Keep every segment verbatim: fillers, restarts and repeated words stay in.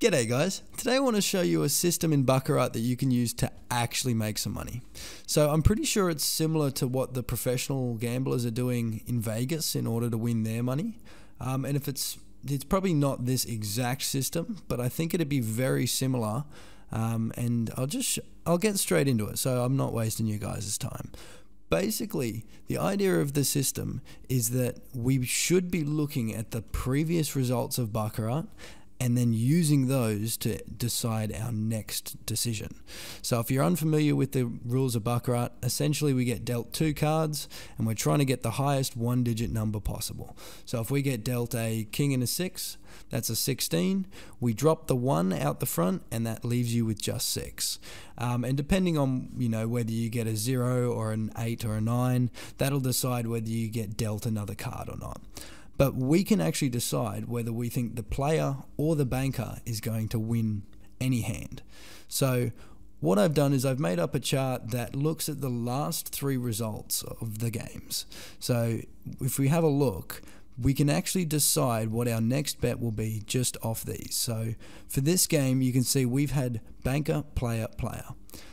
G'day guys, today I want to show you a system in Baccarat that you can use to actually make some money. So I'm pretty sure it's similar to what the professional gamblers are doing in Vegas in order to win their money. Um, and if it's, it's probably not this exact system, but I think it'd be very similar. Um, and I'll just, I'll get straight into it so I'm not wasting you guys' time. Basically, the idea of the system is that we should be looking at the previous results of Baccarat and then using those to decide our next decision. So if you're unfamiliar with the rules of Baccarat, essentially we get dealt two cards and we're trying to get the highest one digit number possible. So if we get dealt a king and a six, that's a sixteen. We drop the one out the front and that leaves you with just six. Um, and depending on, you know, whether you get a zero or an eight or a nine, that'll decide whether you get dealt another card or not. But we can actually decide whether we think the player or the banker is going to win any hand. So what I've done is I've made up a chart that looks at the last three results of the games. So if we have a look, we can actually decide what our next bet will be just off these. So for this game, you can see we've had banker, player, player.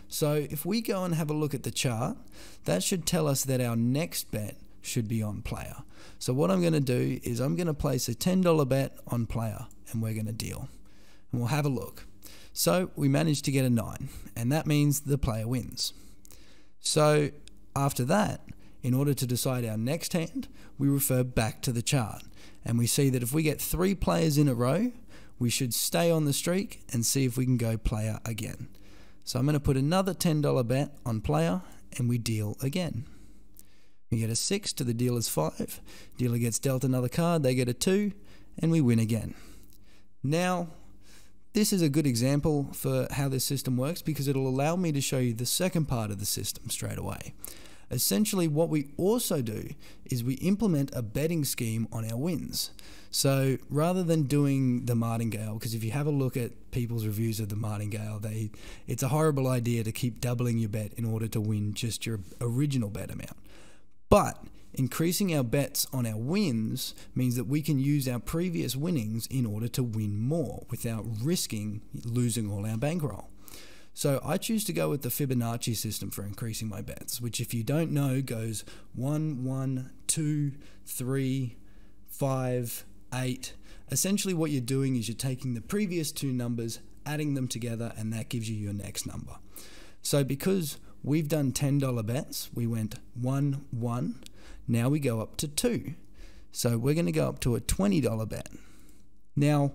So if we go and have a look at the chart, that should tell us that our next bet should be on player. So what I'm going to do is I'm going to place a ten dollar bet on player and we're going to deal. And we'll have a look. So we managed to get a nine and that means the player wins. So after that, in order to decide our next hand, we refer back to the chart and we see that if we get three players in a row, we should stay on the streak and see if we can go player again. So I'm going to put another ten dollar bet on player and we deal again. We get a six to the dealer's five, dealer gets dealt another card, they get a two, and we win again. Now, this is a good example for how this system works because it'll allow me to show you the second part of the system straight away. Essentially, what we also do is we implement a betting scheme on our wins. So rather than doing the martingale, because if you have a look at people's reviews of the martingale, they it's a horrible idea to keep doubling your bet in order to win just your original bet amount. But increasing our bets on our wins means that we can use our previous winnings in order to win more without risking losing all our bankroll. So I choose to go with the Fibonacci system for increasing my bets, which if you don't know goes one, one, two, three, five, eight. Essentially what you're doing is you're taking the previous two numbers, adding them together, and that gives you your next number. So because we've done ten dollar bets, we went one, one, now we go up to two. So we're going to go up to a twenty dollar bet. Now,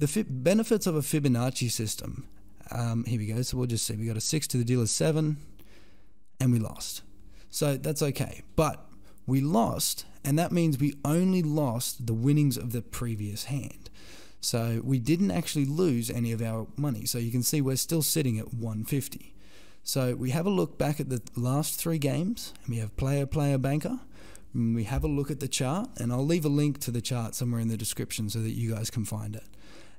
the benefits of a Fibonacci system, um, here we go, so we'll just see, we got a six to the dealer's seven, and we lost. So that's okay, but we lost, and that means we only lost the winnings of the previous hand. So we didn't actually lose any of our money, so you can see we're still sitting at one fifty. So we have a look back at the last three games and we have player, player, banker, and we have a look at the chart, and I'll leave a link to the chart somewhere in the description so that you guys can find it.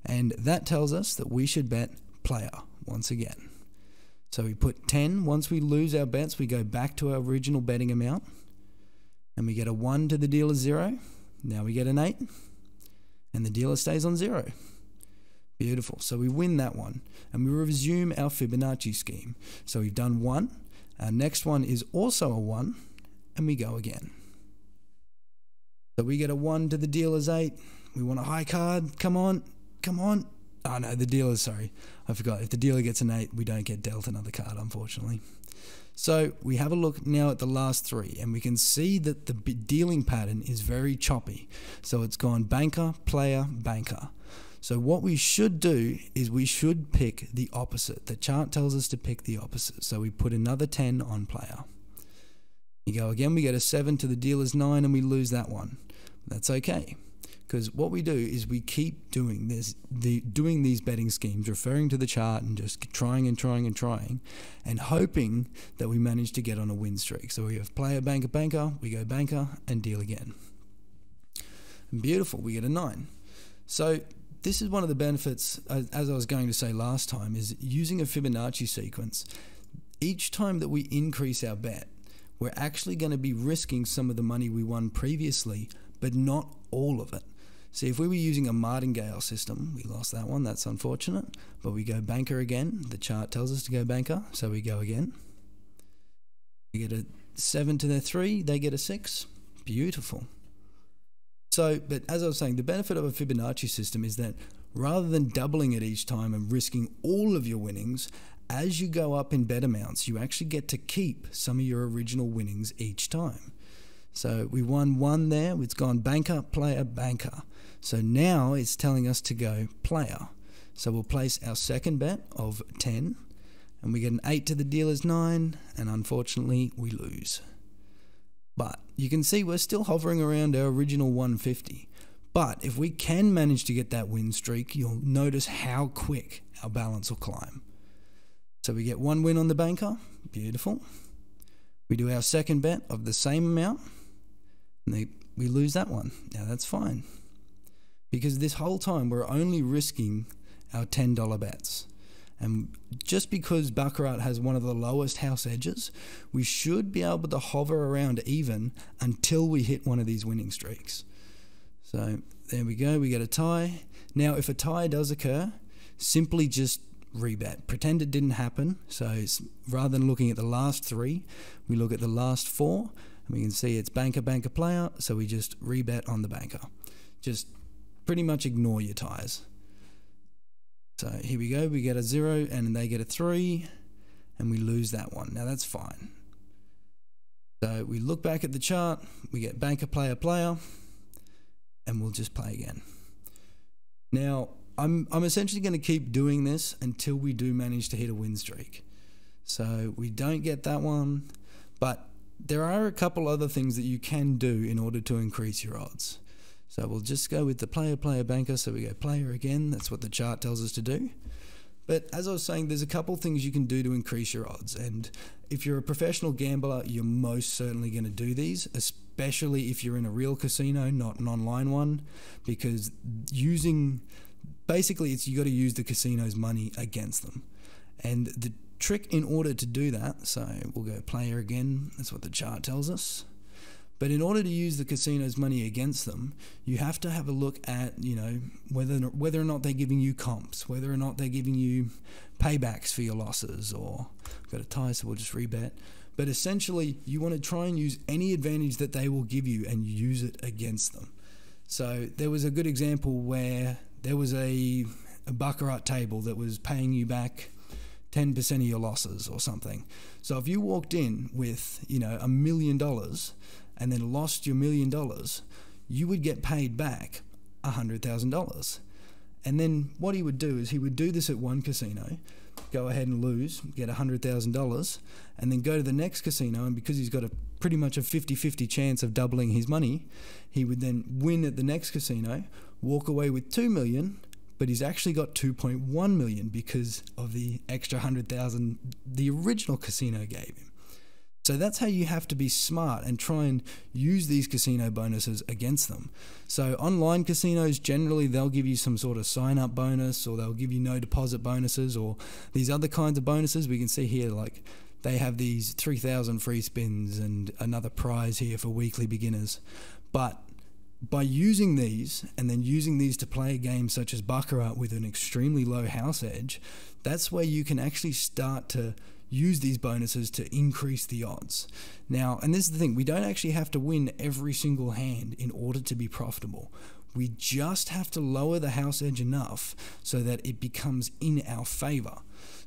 And that tells us that we should bet player once again. So we put ten, once we lose our bets we go back to our original betting amount and we get a one to the dealer zero, now we get an eight and the dealer stays on zero. Beautiful. So we win that one and we resume our Fibonacci scheme. So we've done one, our next one is also a one, and we go again. So we get a one to the dealer's eight, we want a high card, come on, come on. Oh no, the dealer, sorry, I forgot. If the dealer gets an eight, we don't get dealt another card, unfortunately. So we have a look now at the last three and we can see that the dealing pattern is very choppy. So it's gone banker, player, banker. So what we should do is we should pick the opposite. The chart tells us to pick the opposite. So we put another ten on player. You go again, we get a seven to the dealer's nine and we lose that one. That's okay. Because what we do is we keep doing this, the, doing these betting schemes, referring to the chart and just trying and trying and trying and hoping that we manage to get on a win streak. So we have player, banker, banker, we go banker and deal again. And beautiful, we get a nine. So this is one of the benefits, as I was going to say last time, is using a Fibonacci sequence. Each time that we increase our bet, we're actually going to be risking some of the money we won previously, but not all of it. See, if we were using a martingale system, we lost that one, that's unfortunate, but we go banker again. The chart tells us to go banker, so we go again. We get a seven to their three, they get a six. Beautiful. So, but as I was saying, the benefit of a Fibonacci system is that rather than doubling it each time and risking all of your winnings, as you go up in bet amounts, you actually get to keep some of your original winnings each time. So we won one there, it's gone banker, player, banker. So now it's telling us to go player. So we'll place our second bet of ten, and we get an eight to the dealer's nine, and unfortunately we lose. But you can see we're still hovering around our original one fifty. But if we can manage to get that win streak, you'll notice how quick our balance will climb. So we get one win on the banker, beautiful. We do our second bet of the same amount, and they, we lose that one. Now that's fine, because this whole time we're only risking our ten dollar bets. And just because Baccarat has one of the lowest house edges, we should be able to hover around even until we hit one of these winning streaks. So there we go, we get a tie. Now if a tie does occur, simply just rebet. Pretend it didn't happen. So it's, rather than looking at the last three, we look at the last four, and we can see it's banker, banker, player, so we just rebet on the banker. Just pretty much ignore your ties. So here we go, we get a zero and they get a three, and we lose that one. Now that's fine. So we look back at the chart, we get banker, player, player, and we'll just play again. Now I'm, I'm essentially going to keep doing this until we do manage to hit a win streak. So we don't get that one, but there are a couple other things that you can do in order to increase your odds. So we'll just go with the player, player, banker. So we go player again. That's what the chart tells us to do. But as I was saying, there's a couple things you can do to increase your odds. And if you're a professional gambler, you're most certainly going to do these, especially if you're in a real casino, not an online one, because using, basically it's, you got to use the casino's money against them. And the trick in order to do that, so we'll go player again. That's what the chart tells us. But in order to use the casino's money against them, you have to have a look at, you know, whether whether or not they're giving you comps, whether or not they're giving you paybacks for your losses, or I've got a tie, so we'll just rebet. But essentially, you want to try and use any advantage that they will give you and use it against them. So there was a good example where there was a, a Baccarat table that was paying you back ten percent of your losses or something. So if you walked in with, you know, a million dollars and then lost your million dollars, you would get paid back one hundred thousand dollars. And then what he would do is he would do this at one casino, go ahead and lose, get one hundred thousand dollars, and then go to the next casino, and because he's got a pretty much a fifty fifty chance of doubling his money, he would then win at the next casino, walk away with two million dollars, but he's actually got two point one million dollars because of the extra one hundred thousand dollars the original casino gave him. So that's how you have to be smart and try and use these casino bonuses against them. So online casinos, generally they'll give you some sort of sign-up bonus, or they'll give you no deposit bonuses, or these other kinds of bonuses. We can see here, like they have these three thousand free spins and another prize here for weekly beginners. But by using these and then using these to play a game such as Baccarat with an extremely low house edge, that's where you can actually start to use these bonuses to increase the odds. Now, and this is the thing, we don't actually have to win every single hand in order to be profitable. We just have to lower the house edge enough so that it becomes in our favor.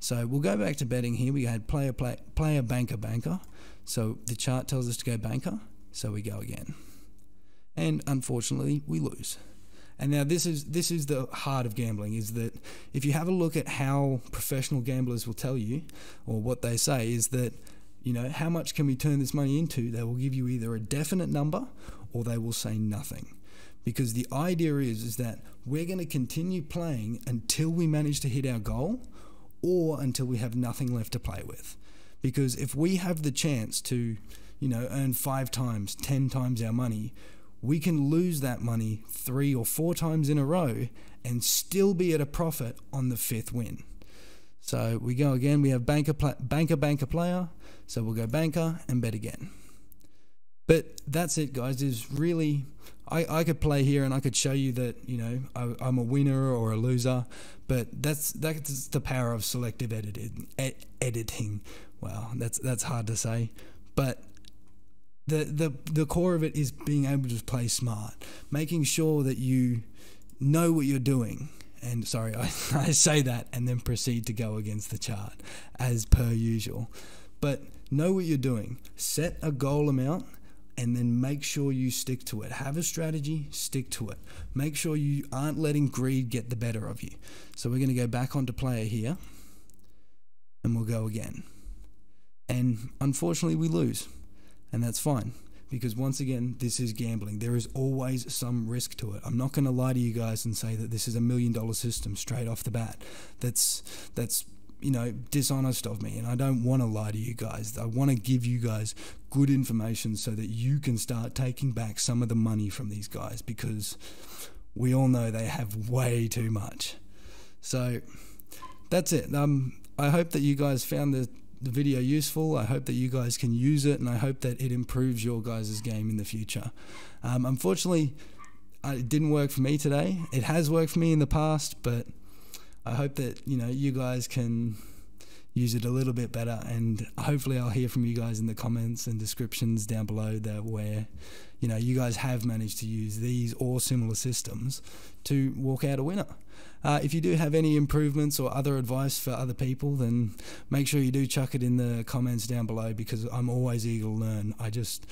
So we'll go back to betting here. We had player, play, player, banker, banker. So the chart tells us to go banker, so we go again. And unfortunately, we lose. And now this is this is the heart of gambling, is that if you have a look at how professional gamblers will tell you, or what they say, is that, you know, how much can we turn this money into? They will give you either a definite number or they will say nothing. Because the idea is, is that we're going to continue playing until we manage to hit our goal or until we have nothing left to play with. Because if we have the chance to, you know, earn five times, ten times our money, we can lose that money three or four times in a row and still be at a profit on the fifth win. So we go again, we have banker, banker, banker, player. So we'll go banker and bet again. But that's it, guys. Is really, I, I could play here and I could show you that, you know, I, I'm a winner or a loser, but that's that's the power of selective editing. Ed, editing. Wow, that's that's hard to say, but the the the core of it is being able to play smart, making sure that you know what you're doing. And sorry, I, I say that and then proceed to go against the chart as per usual. But know what you're doing. Set a goal amount and then make sure you stick to it. Have a strategy, stick to it. Make sure you aren't letting greed get the better of you. So we're going to go back onto player here and we'll go again. And unfortunately we lose, and that's fine, because once again, this is gambling. There is always some risk to it. I'm not going to lie to you guys and say that this is a million dollar system straight off the bat. That's, that's, you know, dishonest of me, and I don't want to lie to you guys. I want to give you guys good information so that you can start taking back some of the money from these guys, because we all know they have way too much. So that's it. Um, I hope that you guys found the the video useful. I hope that you guys can use it, and I hope that it improves your guys' game in the future. Um, unfortunately, it didn't work for me today. It has worked for me in the past, but I hope that, you know, you guys can use it a little bit better, and hopefully I'll hear from you guys in the comments and descriptions down below that where, you know, you guys have managed to use these or similar systems to walk out a winner. Uh, if you do have any improvements or other advice for other people, then make sure you do chuck it in the comments down below, because I'm always eager to learn. I just,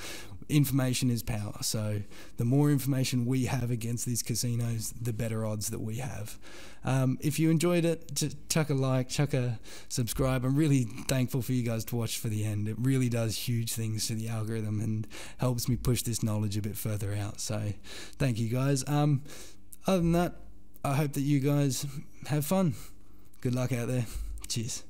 information is power. So the more information we have against these casinos, the better odds that we have. Um, if you enjoyed it, just chuck a like, chuck a subscribe. I'm really thankful for you guys to watch for the end. It really does huge things to the algorithm and helps me push this knowledge a bit further out. So thank you guys. Um, other than that, I hope that you guys have fun. Good luck out there. Cheers.